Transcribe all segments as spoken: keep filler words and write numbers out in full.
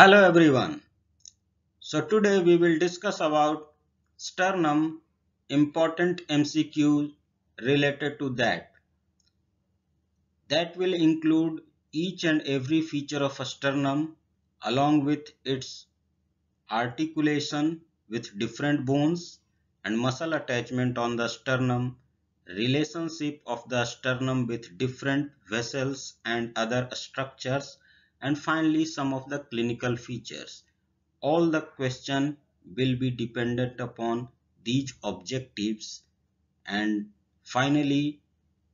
Hello everyone. So today we will discuss about sternum, important M C Q related to that. That will include each and every feature of a sternum along with its articulation with different bones and muscle attachment on the sternum, relationship of the sternum with different vessels and other structures, and finally some of the clinical features. All the question will be dependent upon these objectives, and finally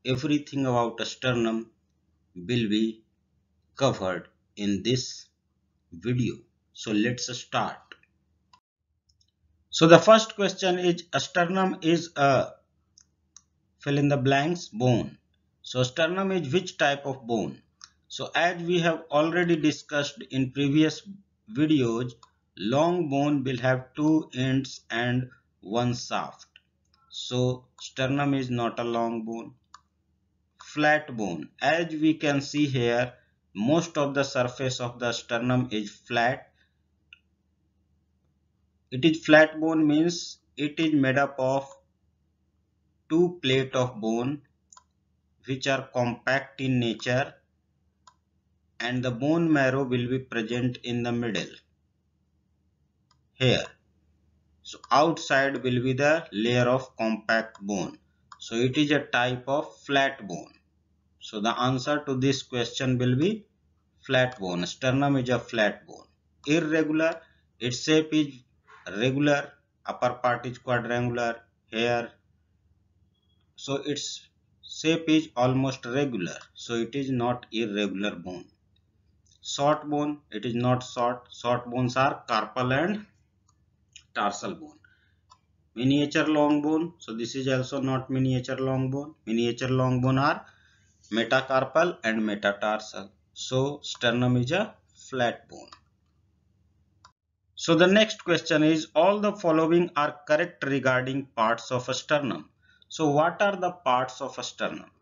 everything about a sternum will be covered in this video. So let's start. So the first question is, a sternum is a fill in the blanks bone. So sternum is which type of bone? So as we have already discussed in previous videos, long bone will have two ends and one shaft. So sternum is not a long bone. Flat bone, as we can see here, most of the surface of the sternum is flat. It is flat bone means it is made up of two plates of bone which are compact in nature, and the bone marrow will be present in the middle here. So outside will be the layer of compact bone. So it is a type of flat bone. So the answer to this question will be flat bone. Sternum is a flat bone. Irregular, its shape is regular, upper part is quadrangular here. So its shape is almost regular, so it is not irregular bone. Short bone, it is not short. Short bones are carpal and tarsal bone. Miniature long bone, so this is also not miniature long bone. Miniature long bone are metacarpal and metatarsal. So sternum is a flat bone. So the next question is, all the following are correct regarding parts of a sternum. So what are the parts of a sternum?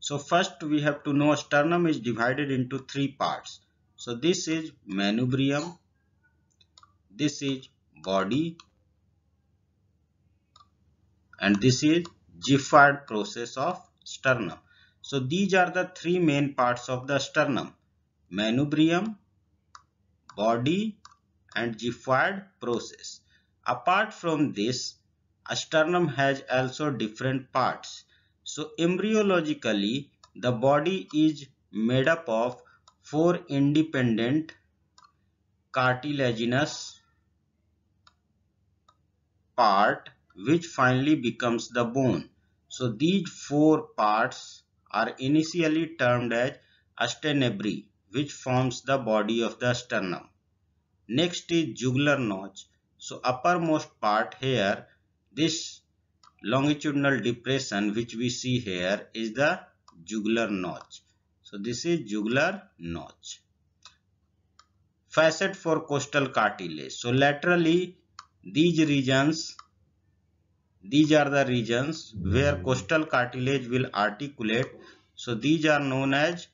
So first we have to know sternum is divided into three parts. So this is manubrium, this is body, and this is Giffard process of sternum. So these are the three main parts of the sternum: manubrium, body, and Giffard process. Apart from this, a sternum has also different parts. So embryologically, the body is made up of four independent cartilaginous part which finally becomes the bone. So these four parts are initially termed as sternebri, which forms the body of the sternum. Next is jugular notch. So uppermost part here, this longitudinal depression which we see here is the jugular notch. So this is jugular notch. Facet for costal cartilage. So laterally, these regions, these are the regions where costal cartilage will articulate. So these are known as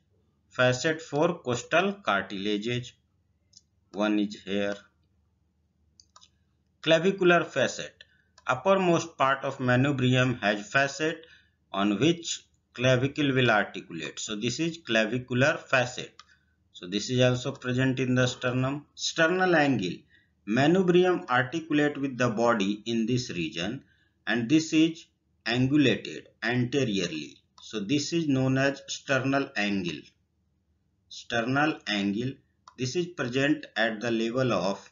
facet for costal cartilages. One is here. Clavicular facet. Uppermost part of manubrium has facet on which clavicle will articulate. So this is clavicular facet. So this is also present in the sternum. Sternal angle. Manubrium articulate with the body in this region, and this is angulated anteriorly. So this is known as sternal angle. Sternal angle. This is present at the level of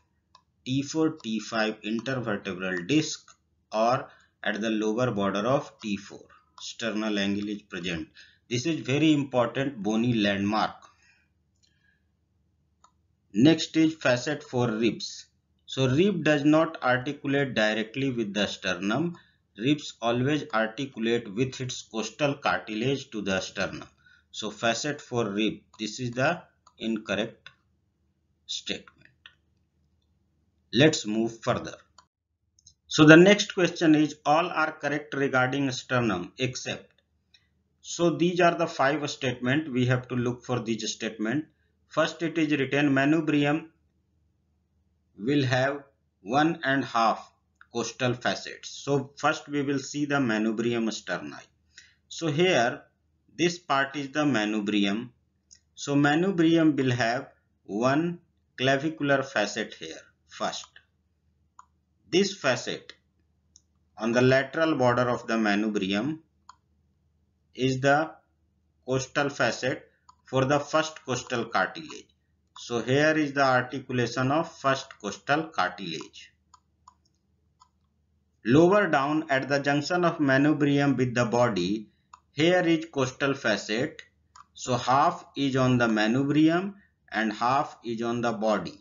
T four T five intervertebral disc, or at the lower border of T four. Sternal angle is present. This is very important bony landmark. Next is facet for ribs. So rib does not articulate directly with the sternum. Ribs always articulate with its costal cartilage to the sternum. So facet for rib, this is the incorrect statement. Let's move further. So the next question is, all are correct regarding sternum except. So these are the five statements. We have to look for these statements. First it is written manubrium will have one and half costal facets. So first we will see the manubrium sterni. So here this part is the manubrium. So manubrium will have one clavicular facet here first. This facet on the lateral border of the manubrium is the costal facet for the first costal cartilage. So here is the articulation of first costal cartilage. Lower down at the junction of manubrium with the body, here is costal facet. So half is on the manubrium and half is on the body.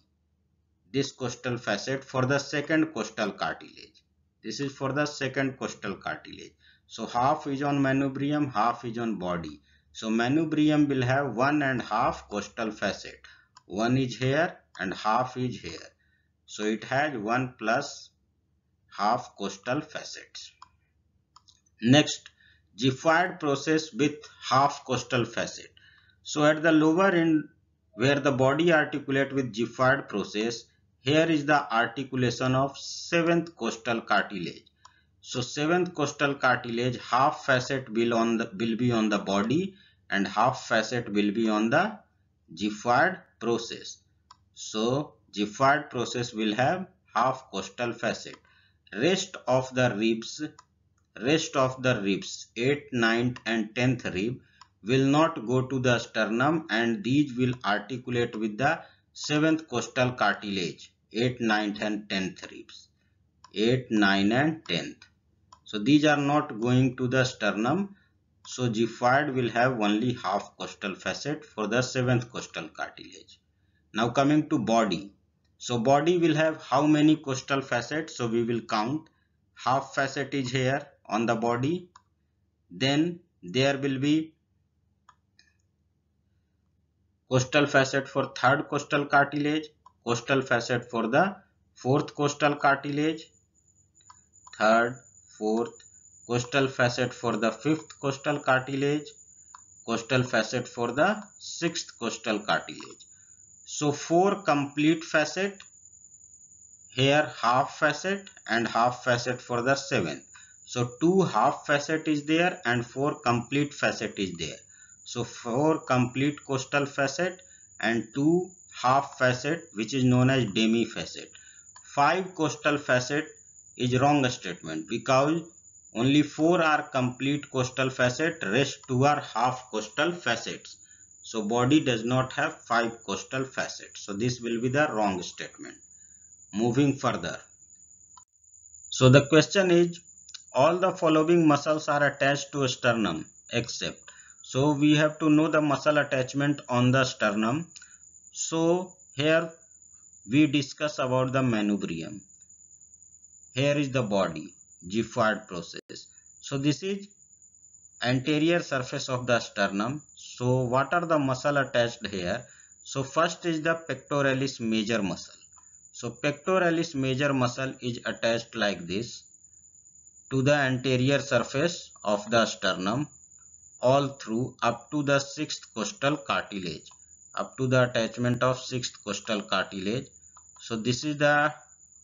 This costal facet for the second costal cartilage. This is for the second costal cartilage. So half is on manubrium, half is on body. So manubrium will have one and half costal facet. One is here and half is here. So it has one plus half costal facets. Next, Giffard process with half costal facet. So at the lower end where the body articulate with Giffard process, here is the articulation of seventh costal cartilage. So seventh costal cartilage, half facet will on the will be on the body and half facet will be on the Giffard process. So Giffard process will have half costal facet. Rest of the ribs, rest of the ribs, eighth, ninth and tenth rib will not go to the sternum and these will articulate with the seventh costal cartilage, eighth, ninth and tenth ribs. eighth, ninth and tenth. So these are not going to the sternum. So Giffard will have only half costal facet for the seventh costal cartilage. Now coming to body. So body will have how many costal facets? So we will count. Half facet is here on the body. Then there will be costal facet for third costal cartilage, costal facet for the fourth costal cartilage, third, fourth, costal facet for the fifth costal cartilage, costal facet for the sixth costal cartilage. So four complete facet, here half facet and half facet for the seventh. So two half facet is there and four complete facet is there. So four complete costal facet and two half facet which is known as demi facet. Five costal facet is wrong statement because only four are complete costal facet, rest two are half costal facets. So body does not have five costal facets. So this will be the wrong statement. Moving further. So the question is, all the following muscles are attached to sternum except. So we have to know the muscle attachment on the sternum. So here we discuss about the manubrium. Here is the body. Giffard process. So this is anterior surface of the sternum. So what are the muscle attached here? So first is the pectoralis major muscle. So pectoralis major muscle is attached like this to the anterior surface of the sternum all through up to the sixth costal cartilage, up to the attachment of sixth costal cartilage. So this is the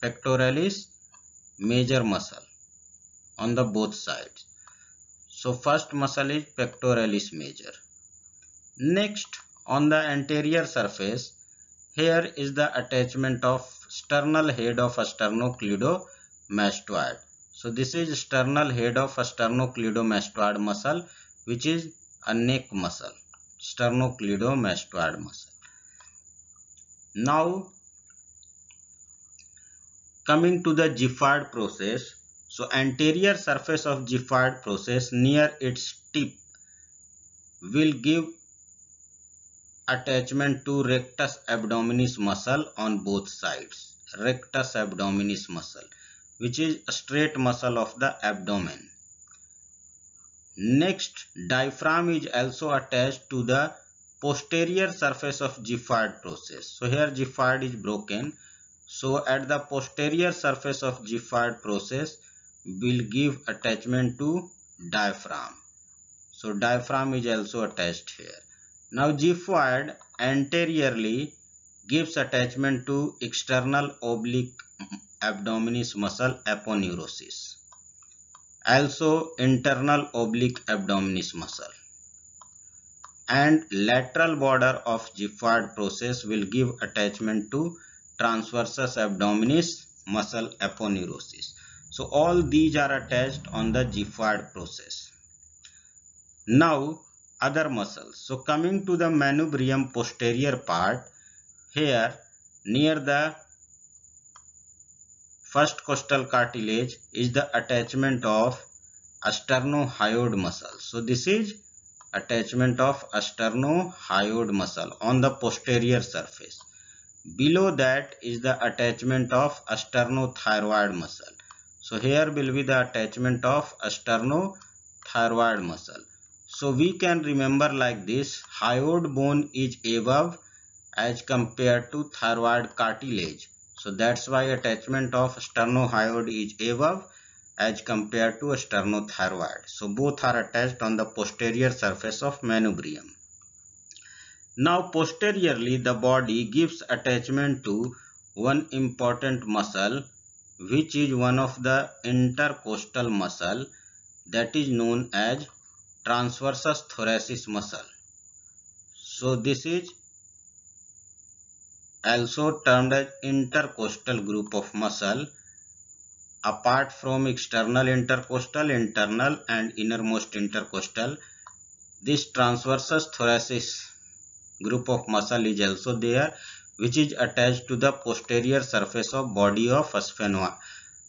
pectoralis major muscle on the both sides. So first muscle is pectoralis major. Next on the anterior surface, here is the attachment of sternal head of a sternocleidomastoid. So this is sternal head of a sternocleidomastoid muscle which is a neck muscle, sternocleidomastoid muscle. Now coming to the Giffard process. So anterior surface of Giffard process near its tip will give attachment to rectus abdominis muscle on both sides. Rectus abdominis muscle which is a straight muscle of the abdomen. Next, diaphragm is also attached to the posterior surface of Giffard process. So here Giffard is broken. So at the posterior surface of Giffard process will give attachment to diaphragm. So diaphragm is also attached here. Now Giffard anteriorly gives attachment to external oblique abdominis muscle upon neurosis. Also internal oblique abdominis muscle. And lateral border of Giffard process will give attachment to transversus abdominis muscle upon neurosis. So all these are attached on the Giffard process. Now other muscles. So coming to the manubrium posterior part, here near the first costal cartilage is the attachment of sternocleidomastoid muscle. So this is attachment of sternocleidomastoid muscle on the posterior surface. Below that is the attachment of sternothyroid muscle. So here will be the attachment of sternothyroid muscle. So we can remember like this: hyoid bone is above as compared to thyroid cartilage. So that's why attachment of sternohyoid is above as compared to sternothyroid. So both are attached on the posterior surface of manubrium. Now posteriorly the body gives attachment to one important muscle, which is one of the intercostal muscle, that is known as transversus thoracis muscle. So this is also termed as intercostal group of muscle. Apart from external intercostal, internal and innermost intercostal, this transversus thoracis group of muscle is also there, which is attached to the posterior surface of body of sphenoid,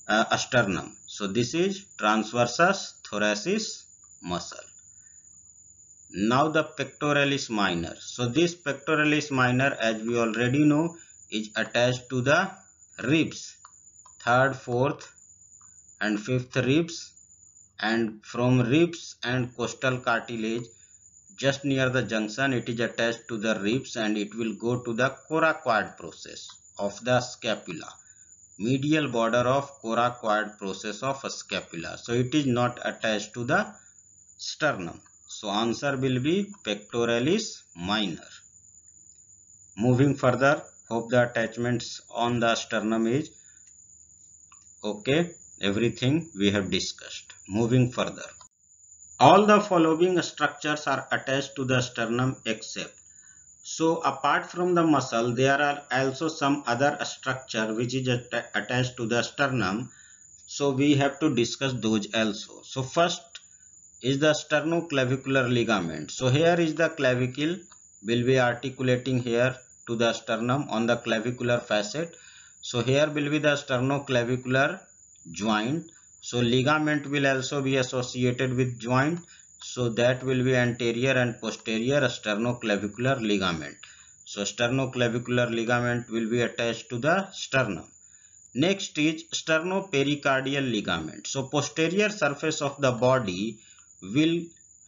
uh, sternum. So this is transversus thoracis muscle. Now the pectoralis minor. So this pectoralis minor, as we already know, is attached to the ribs, third, fourth and fifth ribs, and from ribs and costal cartilage just near the junction it is attached to the ribs, and it will go to the coracoid process of the scapula, medial border of coracoid process of a scapula. So it is not attached to the sternum. So answer will be pectoralis minor. Moving further, hope the attachments on the sternum is okay. Everything we have discussed. Moving further, all the following structures are attached to the sternum except. So apart from the muscle, there are also some other structure which is att- attached to the sternum. So we have to discuss those also. So first is the sternoclavicular ligament. So here is the clavicle will be articulating here to the sternum on the clavicular facet. So here will be the sternoclavicular joint. So ligament will also be associated with joint. So that will be anterior and posterior sternoclavicular ligament. So sternoclavicular ligament will be attached to the sternum. Next is sternopericardial ligament. So posterior surface of the body will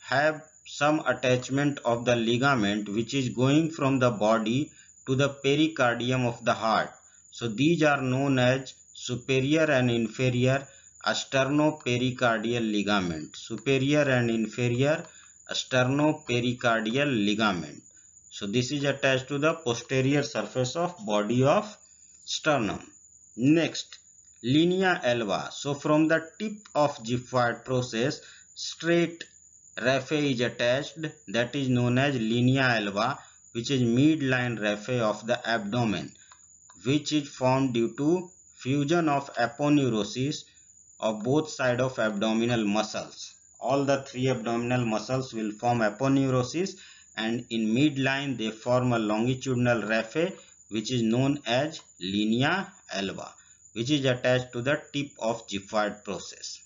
have some attachment of the ligament which is going from the body to the pericardium of the heart. So these are known as superior and inferior sternopericardial ligament. Superior and inferior sternopericardial ligament. So this is attached to the posterior surface of body of sternum. Next, linea alba. So from the tip of Giffard process, straight raphe is attached, that is known as linea alba, which is midline raphe of the abdomen, which is formed due to fusion of aponeurosis of both sides of abdominal muscles. All the three abdominal muscles will form aponeurosis, and in midline they form a longitudinal raphe which is known as linea alba, which is attached to the tip of Giffard process.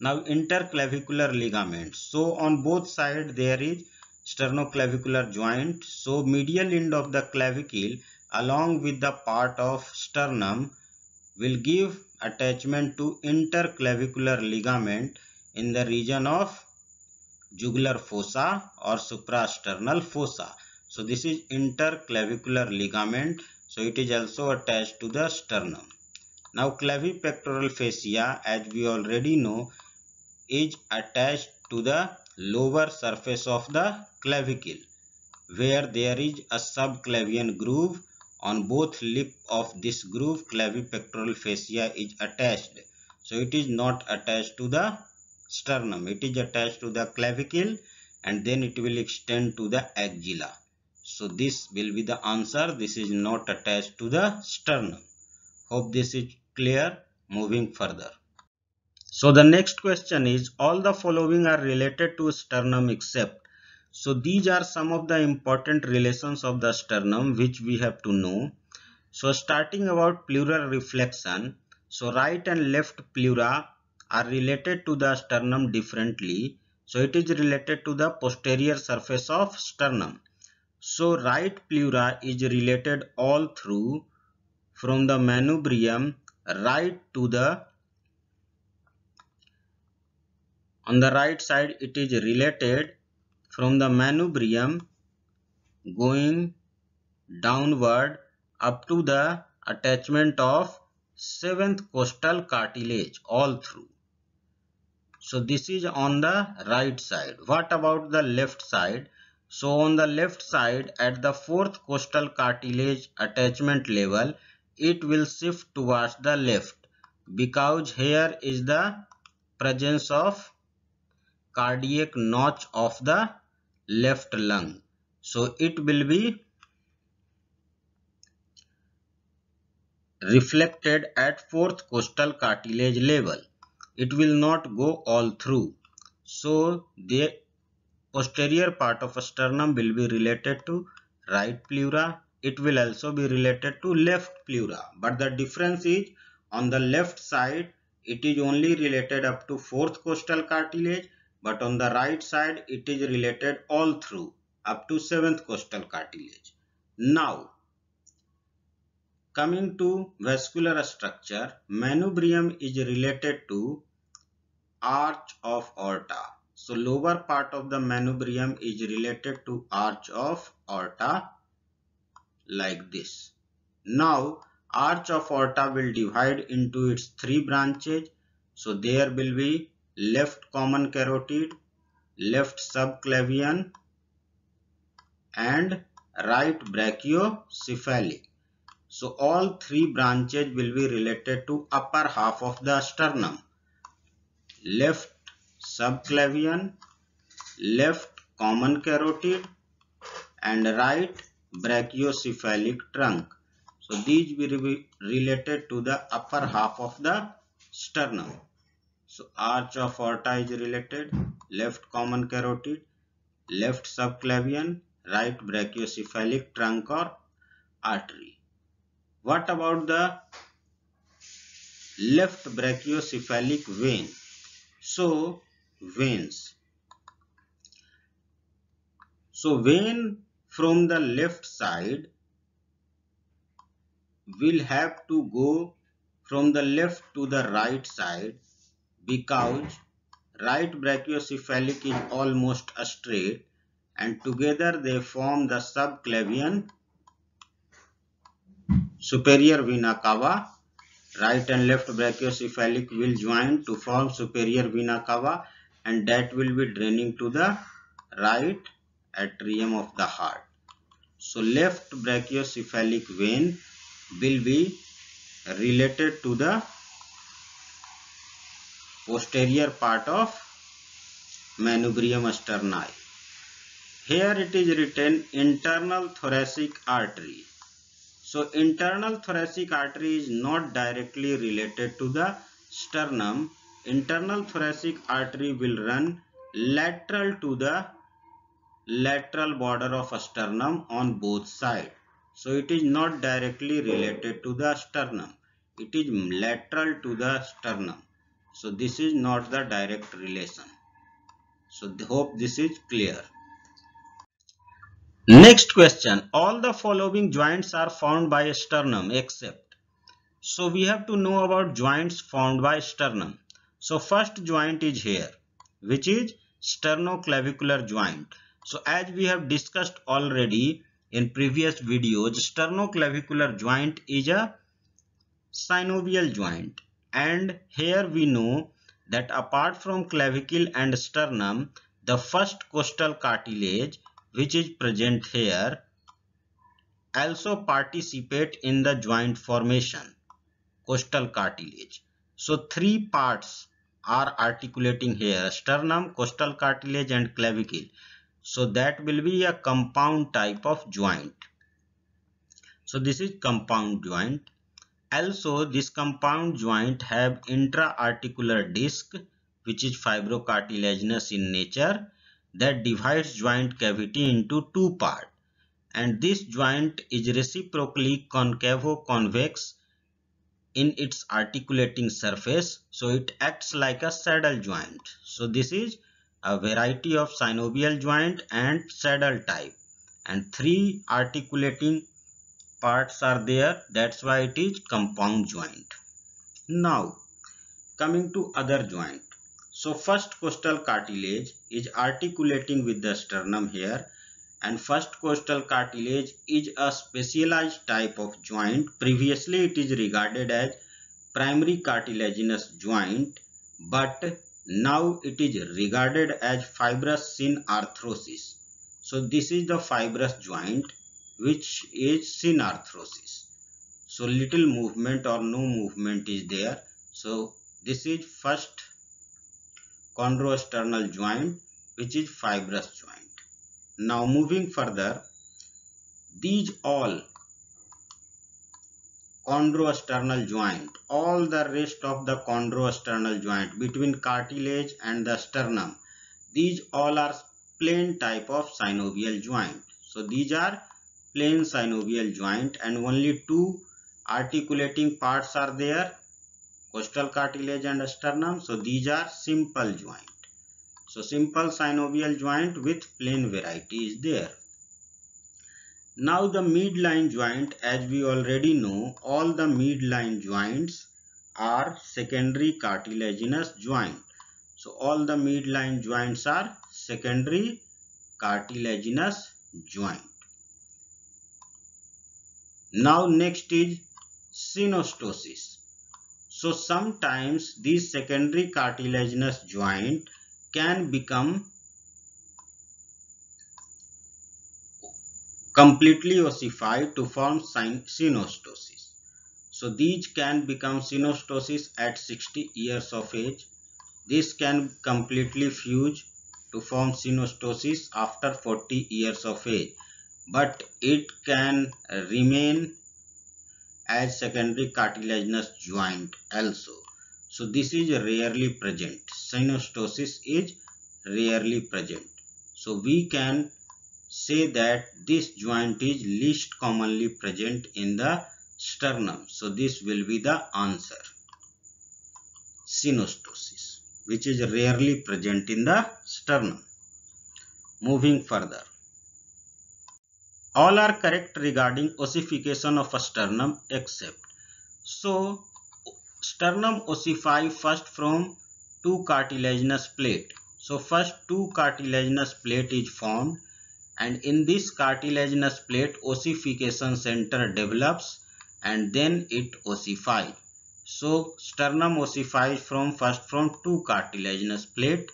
Now interclavicular ligaments. So on both sides there is sternoclavicular joint. So medial end of the clavicle along with the part of sternum will give attachment to interclavicular ligament in the region of jugular fossa or suprasternal fossa. So this is interclavicular ligament. So it is also attached to the sternum. Now clavipectoral fascia, as we already know, is attached to the lower surface of the clavicle, where there is a subclavian groove. On both lip of this groove, clavipectoral fascia is attached. So it is not attached to the sternum. It is attached to the clavicle and then it will extend to the axilla. So this will be the answer. This is not attached to the sternum. Hope this is clear. Moving further. So the next question is, all the following are related to sternum except. So these are some of the important relations of the sternum which we have to know. So starting about pleural reflexion. So right and left pleura are related to the sternum differently. So it is related to the posterior surface of sternum. So right pleura is related all through from the manubrium right to the, on the right side it is related from the manubrium going downward up to the attachment of seventh costal cartilage all through. So this is on the right side. What about the left side? So on the left side at the fourth costal cartilage attachment level, it will shift towards the left because here is the presence of cardiac notch of the left lung. So it will be reflected at fourth costal cartilage level. It will not go all through. So the posterior part of sternum will be related to right pleura. It will also be related to left pleura, but the difference is on the left side it is only related up to fourth costal cartilage, but on the right side it is related all through up to seventh costal cartilage. Now coming to vascular structure, manubrium is related to arch of aorta. So lower part of the manubrium is related to arch of aorta like this. Now arch of aorta will divide into its three branches. So there will be left common carotid, left subclavian and right brachiocephalic. So all three branches will be related to upper half of the sternum. Left subclavian, left common carotid and right brachiocephalic trunk. So these will be related to the upper half of the sternum. So arch of aorta is related, left common carotid, left subclavian, right brachiocephalic trunk or artery. What about the left brachiocephalic vein? So veins. So vein from the left side will have to go from the left to the right side because right brachiocephalic is almost straight and together they form the subclavian, superior vena cava. Right and left brachiocephalic will join to form superior vena cava and that will be draining to the right atrium of the heart. So left brachiocephalic vein will be related to the posterior part of manubrium sterni. Here it is written internal thoracic artery. So internal thoracic artery is not directly related to the sternum. Internal thoracic artery will run lateral to the lateral border of sternum on both sides. So it is not directly related to the sternum. It is lateral to the sternum. So this is not the direct relation. So hope this is clear. Next question. All the following joints are formed by sternum except. So we have to know about joints formed by sternum. So first joint is here, which is sternoclavicular joint. So as we have discussed already in previous videos, sternoclavicular joint is a synovial joint and here we know that apart from clavicle and sternum, the first costal cartilage which is present here also participate in the joint formation, costal cartilage. So three parts are articulating here: sternum, costal cartilage and clavicle. So that will be a compound type of joint. So this is compound joint. Also this compound joint have intra-articular disc which is fibrocartilaginous in nature that divides joint cavity into two parts, and this joint is reciprocally concavo-convex in its articulating surface, so it acts like a saddle joint. So this is a variety of synovial joint and saddle type, and three articulating parts are there, that's why it is compound joint. Now coming to other joint. So first costal cartilage is articulating with the sternum here, and first costal cartilage is a specialized type of joint. Previously it is regarded as primary cartilaginous joint, but now it is regarded as fibrous synarthrosis. So this is the fibrous joint which is synarthrosis. So little movement or no movement is there. So this is first chondrosternal joint which is fibrous joint. Now moving further, these all chondrosternal joint, all the rest of the chondrosternal joint between cartilage and the sternum, these all are plain type of synovial joint. So these are plain synovial joint, and only two articulating parts are there, costal cartilage and sternum. So these are simple joint. So simple synovial joint with plain variety is there. Now the midline joint, as we already know, all the midline joints are secondary cartilaginous joint. So all the midline joints are secondary cartilaginous joint. Now next is synostosis. So sometimes these secondary cartilaginous joint can become completely ossified to form synostosis. So these can become synostosis at sixty years of age. This can completely fuse to form synostosis after forty years of age, but it can remain as secondary cartilaginous joint also. So this is rarely present. Synostosis is rarely present. So we can say that this joint is least commonly present in the sternum. So this will be the answer. Synostosis, which is rarely present in the sternum. Moving further. All are correct regarding ossification of a sternum except. So sternum ossify first from two cartilaginous plate. So first two cartilaginous plate is formed, and in this cartilaginous plate ossification center develops and then it ossifies. So sternum ossifies from first from two cartilaginous plate.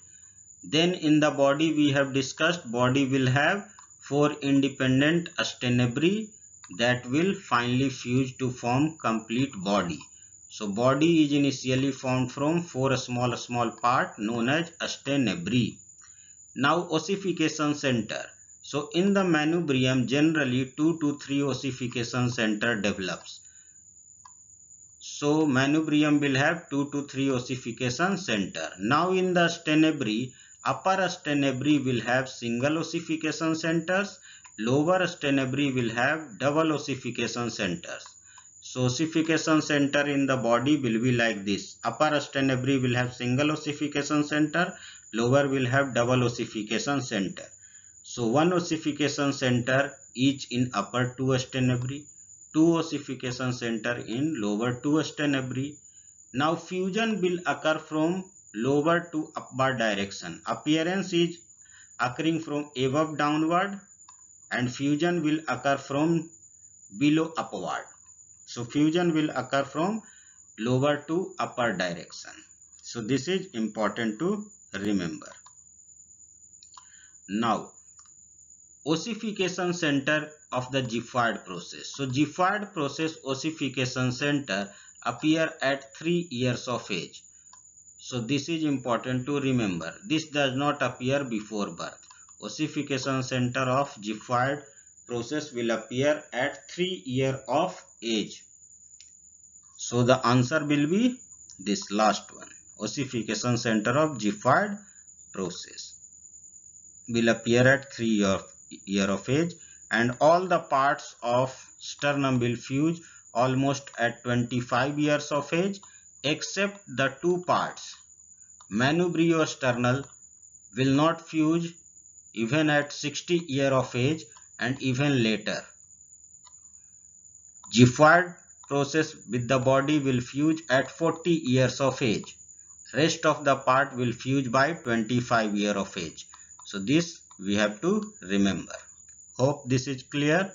Then in the body we have discussed, body will have four independent stenobrae that will finally fuse to form complete body. So body is initially formed from four small small part known as stenobrae. Now ossification center. So in the manubrium generally two to three ossification center develops. So manubrium will have two to three ossification center. Now in the stenobrae, upper stenobrae will have single ossification centers, lower stenobrae will have double ossification centers. So ossification center in the body will be like this. Upper stenobrae will have single ossification center, lower will have double ossification center. So one ossification center each in upper two stenobrae, two ossification center in lower two stenobrae. Now fusion will occur from lower to upward direction. Appearance is occurring from above downward, and fusion will occur from below upward. So fusion will occur from lower to upper direction. So this is important to remember. Now ossification center of the Giffard process. So Giffard process ossification center appear at three years of age. So this is important to remember. This does not appear before birth. Ossification center of Giffard process will appear at three year of age. So the answer will be this last one. Ossification center of Giffard process will appear at three year of, year of age, and all the parts of sternum will fuse almost at twenty-five years of age, except the two parts. Manubriosternal will not fuse even at sixty year of age and even later. Giffard process with the body will fuse at forty years of age. Rest of the part will fuse by twenty-five year of age. So this we have to remember. Hope this is clear.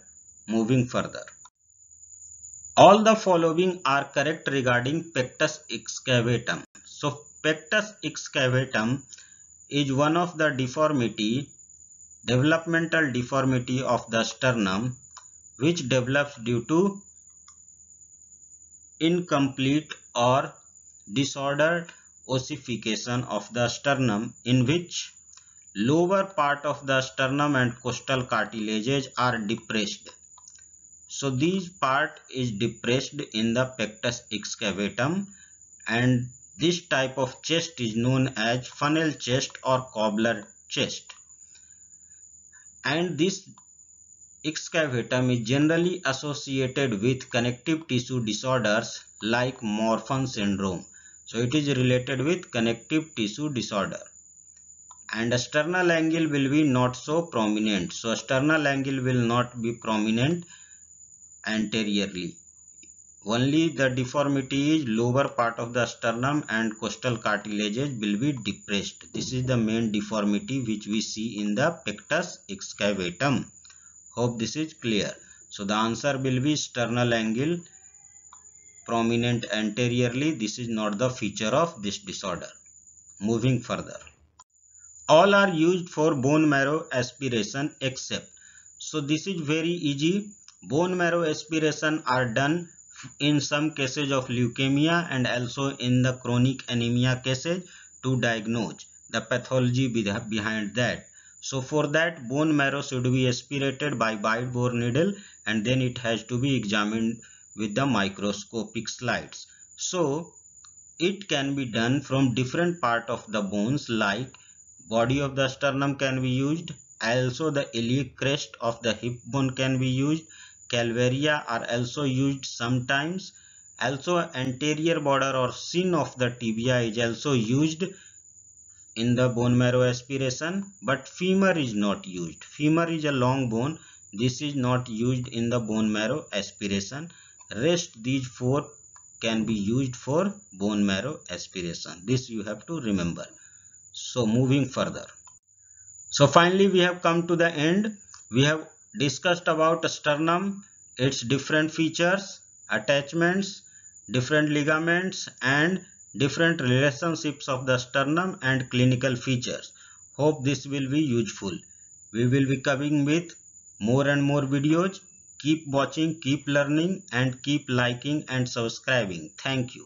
Moving further. All the following are correct regarding pectus excavatum. So pectus excavatum is one of the deformity, developmental deformity of the sternum, which develops due to incomplete or disordered ossification of the sternum, in which lower part of the sternum and costal cartilages are depressed. So this part is depressed in the pectus excavatum, and this type of chest is known as funnel chest or cobbler chest. And this excavatum is generally associated with connective tissue disorders like Marfan syndrome. So it is related with connective tissue disorder. And the sternal angle will be not so prominent. So sternal angle will not be prominent anteriorly. Only the deformity is lower part of the sternum and costal cartilages will be depressed. This is the main deformity which we see in the pectus excavatum. Hope this is clear. So the answer will be sternal angle prominent anteriorly. This is not the feature of this disorder. Moving further. All are used for bone marrow aspiration except. So this is very easy. Bone marrow aspiration are done in some cases of leukemia and also in the chronic anemia cases to diagnose the pathology behind that. So for that, bone marrow should be aspirated by bite bore needle, and then it has to be examined with the microscopic slides. So it can be done from different part of the bones, like body of the sternum can be used, also the iliac crest of the hip bone can be used, calvaria are also used sometimes, also anterior border or shin of the tibia is also used in the bone marrow aspiration, but femur is not used. Femur is a long bone. This is not used in the bone marrow aspiration. Rest these four can be used for bone marrow aspiration. This you have to remember. So moving further. So finally we have come to the end. We have discussed about sternum, its different features, attachments, different ligaments, and different relationships of the sternum and clinical features. Hope this will be useful. We will be coming with more and more videos. Keep watching, keep learning, and keep liking and subscribing. Thank you.